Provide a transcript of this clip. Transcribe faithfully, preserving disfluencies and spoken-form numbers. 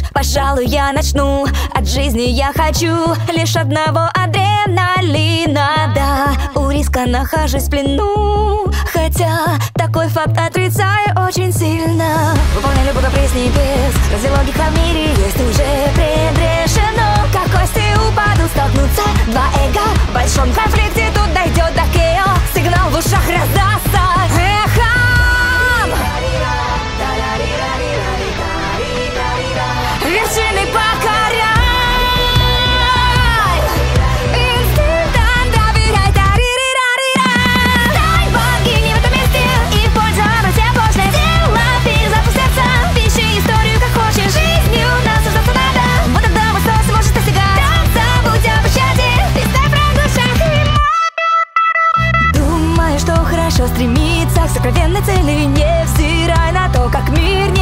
уж, пожалуй, я начну. От жизни я хочу лишь одного адреналина, да. У риска нахожусь в плену, хотя такой факт отрицаю очень сильно. Выполняю богоприз небес, разве логика в мире есть уже предрешено? Как кости упадут, столкнутся два эго в большом конфликте, тут дойдет до Кео. Сигнал в ушах раздастся эхом. Вершины покоряй, инстинктам доверяй, тари-ри-ра-ри-ра. Стань богиней в этом месте и пользуй все божное дело. Перезапустятся, пиши историю как хочешь. Жизнью нас ужаться надо, вот тогда высот сможешь достигать. Так забудь о пощаде, перестань проглушать. Думаю, что хорошо стремиться к сокровенной цели, невзирая на то, как мир не